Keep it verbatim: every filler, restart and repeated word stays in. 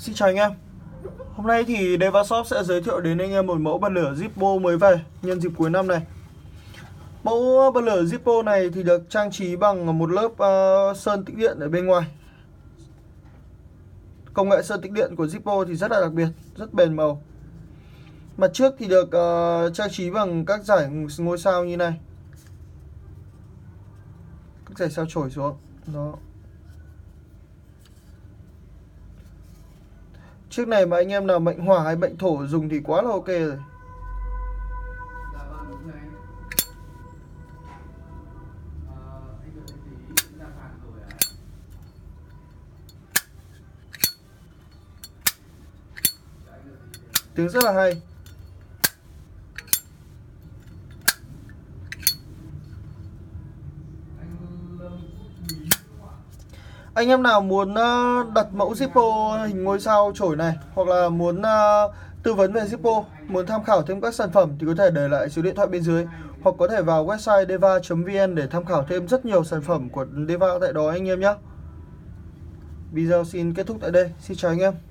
Xin chào anh em. Hôm nay thì Deva Shop sẽ giới thiệu đến anh em một mẫu bật lửa Zippo mới về nhân dịp cuối năm này. Mẫu bật lửa Zippo này thì được trang trí bằng một lớp uh, sơn tĩnh điện ở bên ngoài. Công nghệ sơn tĩnh điện của Zippo thì rất là đặc biệt, rất bền màu. Mặt trước thì được uh, trang trí bằng các dải ngôi sao như này. Các dải sao chổi xuống. Đó. Chiếc này mà anh em nào mệnh hỏa hay mệnh thổ dùng thì quá là ok rồi. Tiếng rất là hay. Anh em nào muốn đặt mẫu Zippo hình ngôi sao chổi này, hoặc là muốn tư vấn về Zippo, muốn tham khảo thêm các sản phẩm thì có thể để lại số điện thoại bên dưới, hoặc có thể vào website deva chấm vn để tham khảo thêm rất nhiều sản phẩm của Deva tại đó anh em nhé. Video xin kết thúc tại đây. Xin chào anh em.